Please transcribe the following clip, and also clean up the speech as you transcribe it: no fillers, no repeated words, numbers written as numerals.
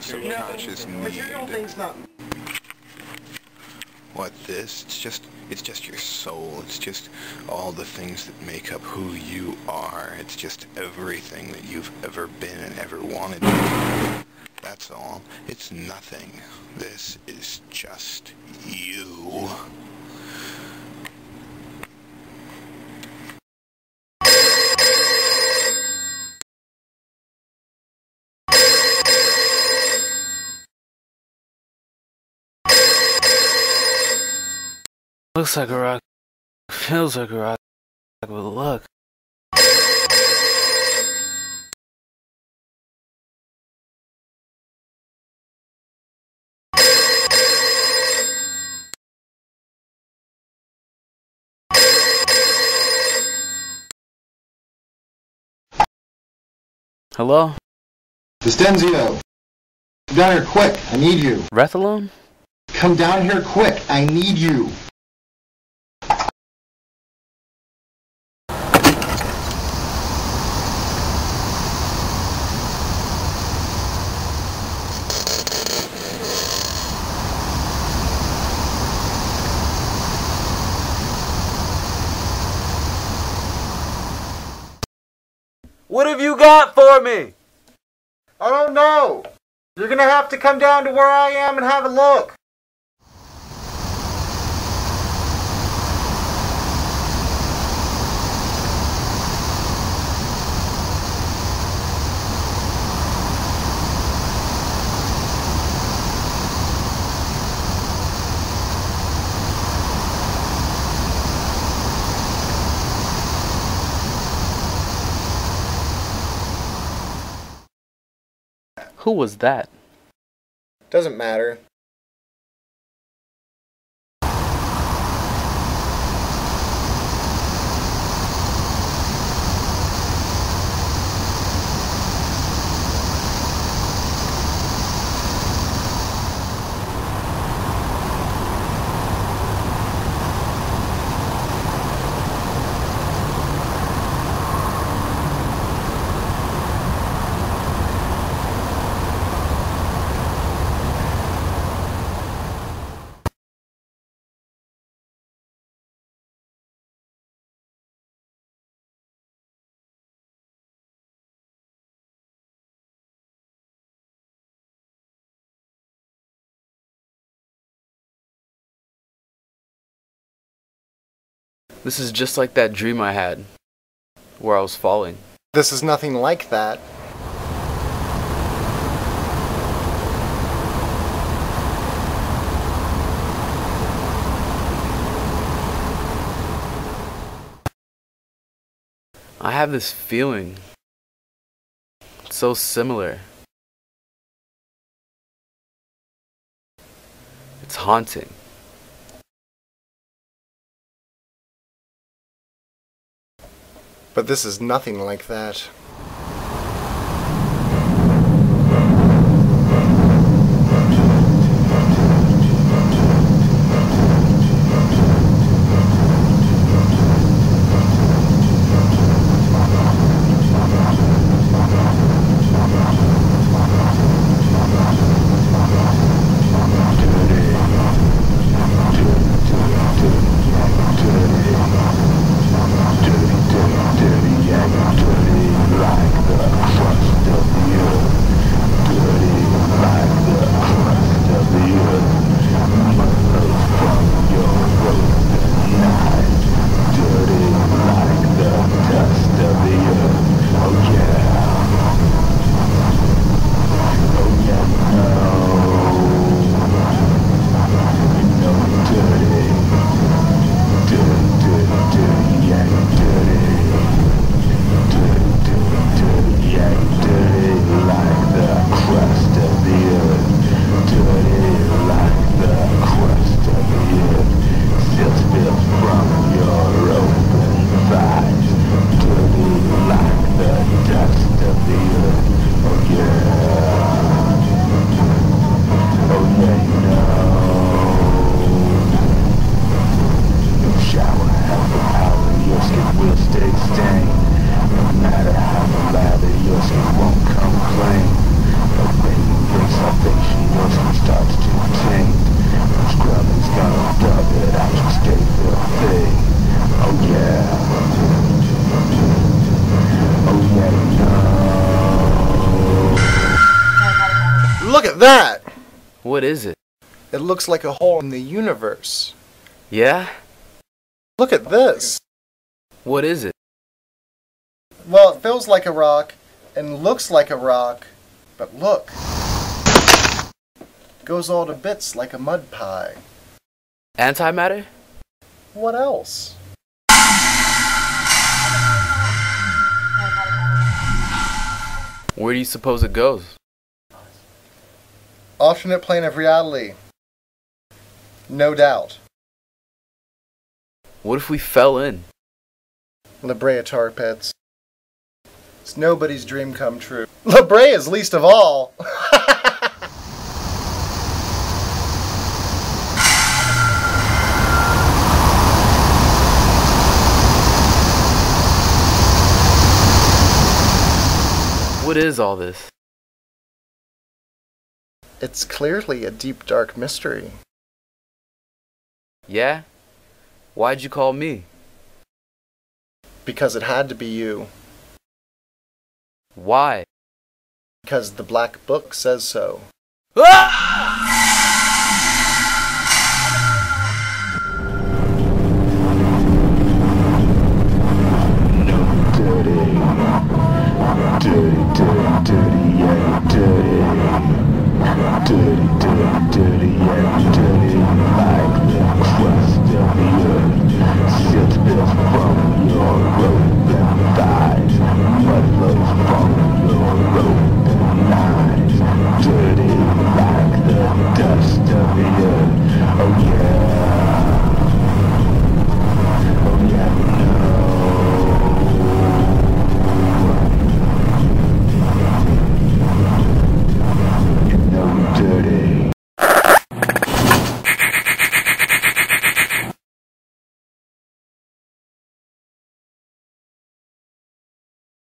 subconscious need. Material thing's not. What this? It's just your soul. It's just all the things that make up who you are. It's just everything that you've ever been and ever wanted. That's all. It's nothing. This is just you. Looks like a rock, feels like a rock, but look. Hello? Distenzio! Come down here quick, I need you. Rethalone? Come down here quick, I need you. What have you got for me? I don't know. You're gonna have to come down to where I am and have a look. Who was that? Doesn't matter. This is just like that dream I had, where I was falling. This is nothing like that. I have this feeling. It's so similar. It's haunting. But this is nothing like that. that? What is it? It looks like a hole in the universe. Yeah? Look at this. What is it? Well, it feels like a rock and looks like a rock, but look. It goes all to bits like a mud pie. Antimatter? What else? Where do you suppose it goes? Alternate plane of reality. No doubt. What if we fell in? La Brea Tar Pits. It's nobody's dream come true. La Brea is least of all. What is all this? It's clearly a deep, dark mystery. Yeah? Why'd you call me? Because it had to be you. Why? Because the black book says so.